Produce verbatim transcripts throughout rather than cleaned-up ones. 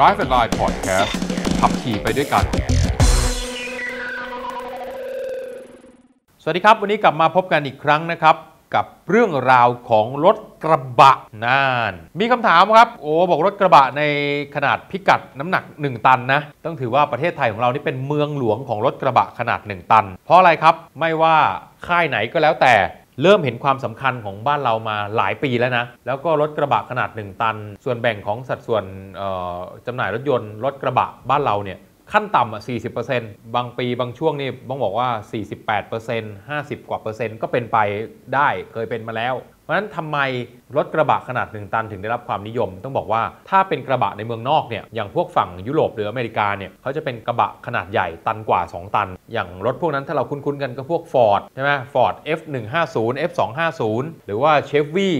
Drive แอนด์ Ride Podcast ขับขี่ไปด้วยกันสวัสดีครับวันนี้กลับมาพบกันอีกครั้งนะครับกับเรื่องราวของรถกระบะน่านมีคำถามครับโอ้บอกรถกระบะในขนาดพิกัดน้ำหนักหนึ่งตันนะต้องถือว่าประเทศไทยของเรานี่เป็นเมืองหลวงของรถกระบะขนาดหนึ่งตันเพราะอะไรครับไม่ว่าค่ายไหนก็แล้วแต่เริ่มเห็นความสำคัญของบ้านเรามาหลายปีแล้วนะแล้วก็รถกระบะขนาดหนึ่งตันส่วนแบ่งของสัดส่วนจำหน่ายรถยนต์รถกระบะบ้านเราเนี่ยขั้นต่ำอ่ะ สี่สิบเปอร์เซ็นต์ บางปีบางช่วงนี่ต้องบอกว่า สี่สิบแปดเปอร์เซ็นต์ ห้าสิบกว่าเปอร์เซ็นต์ก็เป็นไปได้เคยเป็นมาแล้วเพราะฉะนั้นทำไมรถกระบะขนาดหนึ่งตันถึงได้รับความนิยมต้องบอกว่าถ้าเป็นกระบะในเมืองนอกเนี่ยอย่างพวกฝั่งยุโรปหรืออเมริกาเนี่ยเขาจะเป็นกระบะขนาดใหญ่ตันกว่าสองตันอย่างรถพวกนั้นถ้าเราคุ้นๆกันก็พวก Ford ใช่ไหม Ford เอฟ หนึ่งห้าศูนย์ เอฟ สองห้าศูนย์ หรือว่า Chevy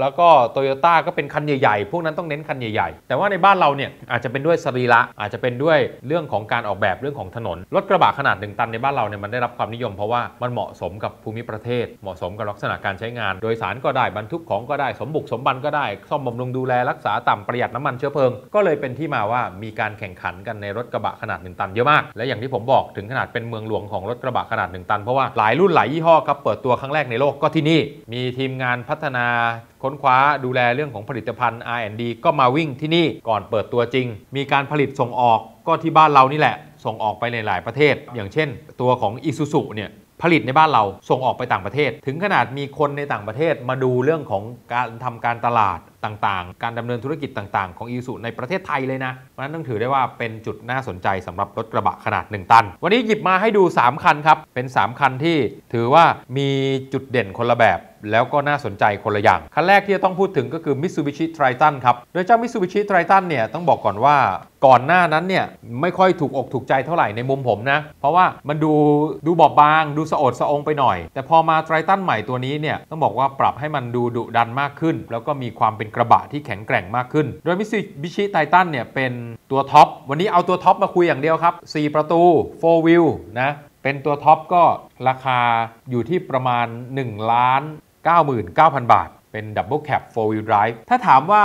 แล้วก็ Toyota ก็เป็นคันใหญ่ๆพวกนั้นต้องเน้นคันใหญ่ๆแต่ว่าในบ้านเราเนี่ยอาจจะเป็นด้วยสรีระอาจจะเป็นด้วยเรื่องของการออกแบบเรื่องของถนนรถกระบะขนาดหนึ่งตันในบ้านเราเนี่ยมันได้รับความนิยมเพราะว่ามันเหมาะสมกับภูมิประเทศเหมาะสมกับลักษณะการใช้งานโดยสารก็ได้บรรทุกของก็ได้สมบุกสมบันก็ได้ซ่อมบำรุงดูแลรักษาต่ำประหยัดน้ำมันเชื้อเพลิงก็เลยเป็นที่มาว่ามีการแข่งขันกันในรถกระบะขนาดหนึ่งตันเยอะมากและอย่างที่ผมบอกถึงขนาดเป็นเมืองหลวงของรถกระบะขนาดหนึ่งตันเพราะว่าหลายรุ่นหลายยี่ห้อครับเปิดตัวครั้งแรกในโลกก็ที่นี่มีทีมงานพัฒนาค้นคว้าดูแลเรื่องของผลิตภัณฑ์ อาร์ แอนด์ ดี ก็มาวิ่งที่นี่ก่อนเปิดตัวจริงมีการผลิตส่งออกก็ที่บ้านเรานี่แหละส่งออกไปในหลายประเทศอย่างเช่นตัวของ Isuzu เนี่ยผลิตในบ้านเราส่งออกไปต่างประเทศถึงขนาดมีคนในต่างประเทศมาดูเรื่องของการทำการตลาดต่างๆการดำเนินธุรกิจต่างๆของ Isuzu ในประเทศไทยเลยนะเพราะฉะนั้นต้องถือได้ว่าเป็นจุดน่าสนใจสำหรับรถกระบะขนาดหนึ่งตันวันนี้หยิบมาให้ดูสามคันครับเป็นสามคันที่ถือว่ามีจุดเด่นคนละแบบแล้วก็น่าสนใจคนละอย่างคันแรกที่จะต้องพูดถึงก็คือ Mitsubishi Triton ครับโดยเจ้า Mitsubishi Triton เนี่ยต้องบอกก่อนว่าก่อนหน้านั้นเนี่ยไม่ค่อยถูกอกถูกใจเท่าไหร่ในมุมผมนะเพราะว่ามันดูดูบอบบางดูสะอดสะองไปหน่อยแต่พอมา Triton ใหม่ตัวนี้เนี่ยต้องบอกว่าปรับให้มันดูดุดันมากขึ้นแล้วก็มีความเป็นกระบะที่แข็งแกร่งมากขึ้นโดย Mitsubishi Triton เนี่ยเป็นตัวท็อปวันนี้เอาตัวท็อปมาคุยอย่างเดียวครับสี่ประตู โฟร์ วีล นะเป็นตัวท็อปก็ราคาอยู่ที่ประมาณ หนึ่งล้านเก้าหมื่นเก้าพันบาทเป็น Double Cab โฟร์ วีล Drive ถ้าถามว่า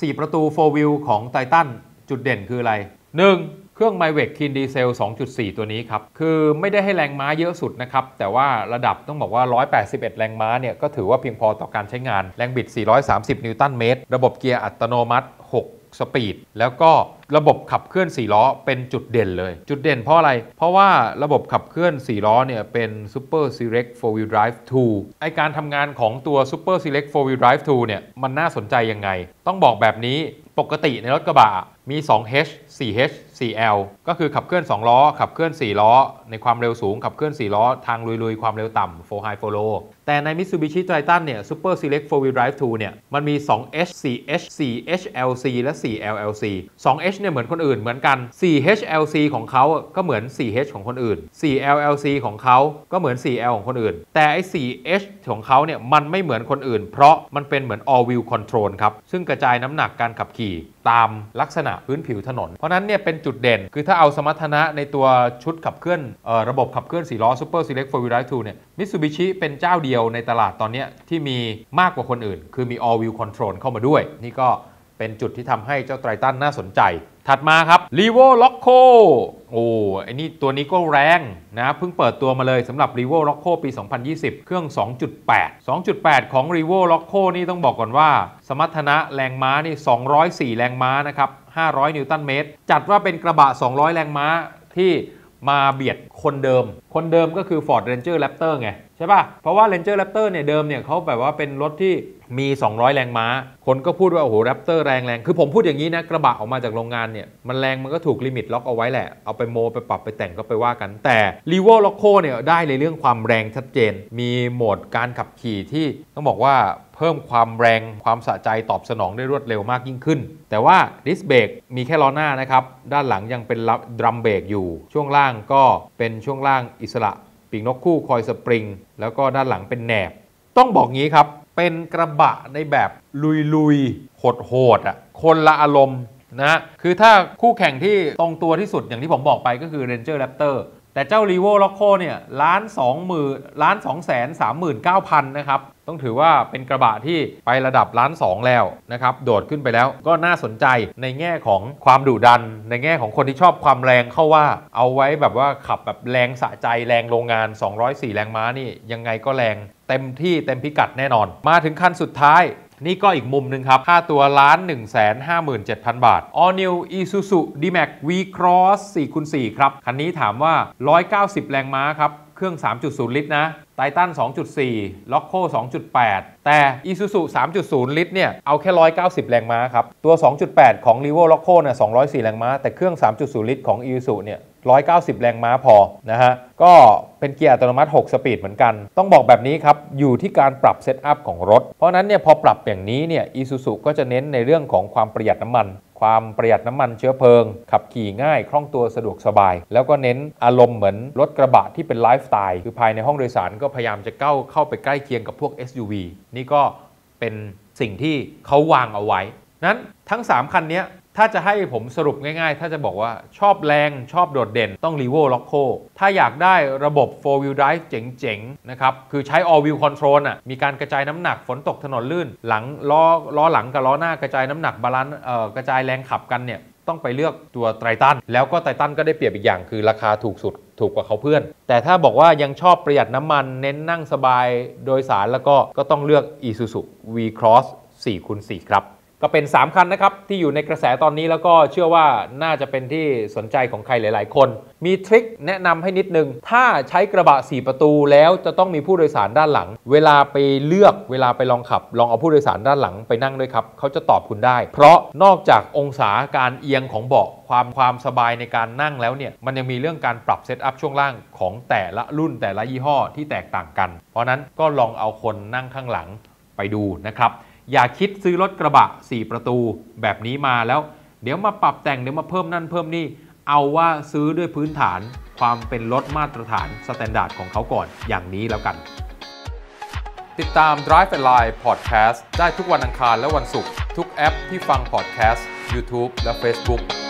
สี่ประตู โฟร์ วีล ของ Titan จุดเด่นคืออะไร หนึ่ง เครื่อง ไมเวค Clean Diesel สองจุดสี่ ตัวนี้ครับคือไม่ได้ให้แรงม้าเยอะสุดนะครับแต่ว่าระดับต้องบอกว่าหนึ่งร้อยแปดสิบเอ็ดแรงม้าเนี่ยก็ถือว่าเพียงพอต่อการใช้งานแรงบิดสี่ร้อยสามสิบนิวตันเมตรระบบเกียร์อัตโนมัติหกสปีดแล้วก็ระบบขับเคลื่อนสี่ล้อเป็นจุดเด่นเลยจุดเด่นเพราะอะไรเพราะว่าระบบขับเคลื่อนสี่ล้อเนี่ยเป็น Super Select โฟร์ วีล Drive ทูไอการทำงานของตัว Super Select โฟร์ วีล Drive ทูเนี่ยมันน่าสนใจยังไงต้องบอกแบบนี้ปกติในรถกระบะมี ทู เอช โฟร์ เอช โฟร์ แอล ก็คือขับเคลื่อนสองล้อขับเคลื่อนสี่ล้อในความเร็วสูงขับเคลื่อนสี่ล้อทางลุยๆความเร็วต่ำ โฟร์ ไฮ โฟร์ โลว์ แต่ใน Mitsubishi Triton เนี่ย Super Select โฟร์ วีล Drive ทูเนี่ยมันมี ทู เอช โฟร์ เอช โฟร์ เอช แอล ซี และ โฟร์ แอล แอล ซี ทู เอช เนี่ยเหมือนคนอื่นเหมือนกัน โฟร์ เอช แอล ซี ของเขาก็เหมือน โฟร์ เอช ของคนอื่น โฟร์ แอล แอล ซี ของเขาก็เหมือน โฟร์ แอล ของคนอื่นแต่ไอ้ โฟร์ เอช ของเขาเนี่ยมันไม่เหมือนคนอื่นเพราะมันเป็นเหมือน All Wheel Control ครับซึ่งกระจายน้ำหนักการขับขี่ตามลักษณะพื้นผิวถนนเพราะนั้นเนี่ยเป็นจุดเด่นคือถ้าเอาสมรรถนะในตัวชุดขับเคลื่อนเอ่อระบบขับเคลื่อนสี่ล้อ Super Select โฟร์ วีล Drive ทูเนี่ย Mitsubishi เป็นเจ้าเดียวในตลาดตอนนี้ที่มีมากกว่าคนอื่นคือมี All Wheel Control เข้ามาด้วยนี่ก็เป็นจุดที่ทำให้เจ้า Triton น่าสนใจถัดมาครับ Revo Loco โอ้ไอ้นี่ตัวนี้ก็แรงนะเพิ่งเปิดตัวมาเลยสำหรับ Revo Loco ปี สองพันยี่สิบ เครื่อง สองจุดแปด สองจุดแปด ของ Revo Loco นี่ต้องบอกก่อนว่าสมรรถนะแรงม้านี่สองร้อยสี่แรงม้านะครับห้าร้อยนิวตันเมตรจัดว่าเป็นกระบะสองร้อยแรงม้าที่มาเบียดคนเดิมคนเดิมก็คือ Ford Ranger Raptor ไงใช่ป่ะเพราะว่า Ranger Raptor เนี่ยเดิมเนี่ยเขาแบบว่าเป็นรถที่มีสองร้อยแรงม้าคนก็พูดว่าโอ้โห Raptor แรงแรงคือผมพูดอย่างนี้นะกระบะออกมาจากโรงงานเนี่ยมันแรงมันก็ถูกลิมิตล็อกเอาไว้แหละเอาไปโมไปปรับไปแต่งก็ไปว่ากันแต่ Revo Loco เนี่ยได้ในเรื่องความแรงชัดเจนมีโหมดการขับขี่ที่ต้องบอกว่าเพิ่มความแรงความสะใจตอบสนองได้รวดเร็วมากยิ่งขึ้นแต่ว่าดิสเบรกมีแค่ล้อหน้านะครับด้านหลังยังเป็นดรัมเบรกอยู่ช่วงล่างก็เป็นช่วงล่างอิสระปีกนกคู่คอยสปริงแล้วก็ด้านหลังเป็นแหนบต้องบอกงี้ครับเป็นกระบะในแบบลุยๆโหดๆอ่ะคนละอารมณ์นะคือถ้าคู่แข่งที่ตรงตัวที่สุดอย่างที่ผมบอกไปก็คือ Ranger Raptor แต่เจ้า Revo Loco เนี่ยล้านสองหมื่นล้านสองแสนสามหมื่นเก้าพันนะครับ ต้องถือว่าเป็นกระบะที่ไประดับล้านสองแล้วนะครับโดดขึ้นไปแล้วก็น่าสนใจในแง่ของความดุดันในแง่ของคนที่ชอบความแรงเข้าว่าเอาไว้แบบว่าขับแบบแรงสะใจแรงโรงงานสองร้อยสี่แรงม้านี่ยังไงก็แรงเต็มที่เต็มพิกัดแน่นอนมาถึงคันสุดท้ายนี่ก็อีกมุมหนึ่งครับค่าตัวล้าน หนึ่งแสนห้าหมื่นเจ็ดพัน บาท All New Isuzu D-Max V-Cross สี่คูณสี่ ครับคันนี้ถามว่าหนึ่งร้อยเก้าสิบแรงม้าครับเครื่อง สามจุดศูนย์ ลิตรนะ Titan สองจุดสี่ Rocco สองจุดแปด แต่ Isuzu สามจุดศูนย์ ลิตรเนี่ยเอาแค่หนึ่งร้อยเก้าสิบแรงม้าครับตัว สองจุดแปด ของ Revo Loco เนี่ยสองร้อยสี่แรงม้าแต่เครื่อง สามจุดศูนย์ ลิตรของ Isuzu เนี่ยหนึ่งร้อยเก้าสิบแรงม้าพอนะฮะก็เป็นเกียร์อัตโนมัติหกสปีดเหมือนกันต้องบอกแบบนี้ครับอยู่ที่การปรับเซตอัพของรถเพราะนั้นเนี่ยพอปรับอย่างนี้เนี่ย Isuzu ก็จะเน้นในเรื่องของความประหยัดน้ำมันความประหยัดน้ำมันเชื้อเพลิงขับขี่ง่ายคล่องตัวสะดวกสบายแล้วก็เน้นอารมณ์เหมือนรถกระบะที่เป็นไลฟ์สไตล์คือภายในห้องโดยสารก็พยายามจะเข้าเข้าไปใกล้เคียงกับพวก เอส ยู วี นี่ก็เป็นสิ่งที่เขาวางเอาไว้นั้นทั้งสามคันนี้ถ้าจะให้ผมสรุปง่ายๆถ้าจะบอกว่าชอบแรงชอบโดดเด่นต้อง Revo Loco ถ้าอยากได้ระบบ โฟร์ วีล Drive เจ๋งๆนะครับคือใช้ All Wheel Control อ่ะมีการกระจายน้ำหนักฝนตกถนนลื่นหลังล้อล้อหลังกับล้อหน้ากระจายน้ำหนักบาลานซ์เอ่อกระจายแรงขับกันเนี่ยต้องไปเลือกตัว Triton แล้วก็ Triton ก็ได้เปรียบอีกอย่างคือราคาถูกสุดถูกกว่าเขาเพื่อนแต่ถ้าบอกว่ายังชอบประหยัดน้ำมันเน้นนั่งสบายโดยสารแล้วก็ก็ต้องเลือก Isuzu V-Cross สี่คูณสี่ ครับก็เป็นสามคันนะครับที่อยู่ในกระแสตอนนี้แล้วก็เชื่อว่าน่าจะเป็นที่สนใจของใครหลายๆคนมีทริคแนะนำให้นิดนึงถ้าใช้กระบะสี่ประตูแล้วจะต้องมีผู้โดยสารด้านหลังเวลาไปเลือกเวลาไปลองขับลองเอาผู้โดยสารด้านหลังไปนั่งด้วยครับเขาจะตอบคุณได้เพราะนอกจากองศาการเอียงของเบาะความความสบายในการนั่งแล้วเนี่ยมันยังมีเรื่องการปรับเซตอัพช่วงล่างของแต่ละรุ่นแต่ละยี่ห้อที่แตกต่างกันเพราะนั้นก็ลองเอาคนนั่งข้างหลังไปดูนะครับอย่าคิดซื้อรถกระบะสี่ประตูแบบนี้มาแล้วเดี๋ยวมาปรับแต่งเดี๋ยวมาเพิ่มนั่นเพิ่มนี่เอาว่าซื้อด้วยพื้นฐานความเป็นรถมาตรฐานสแตนดาร์ดของเขาก่อนอย่างนี้แล้วกันติดตาม Drive แอนด์ Ride Podcast ได้ทุกวันอังคารและวันศุกร์ทุกแอปที่ฟัง Podcast YouTube และ Facebook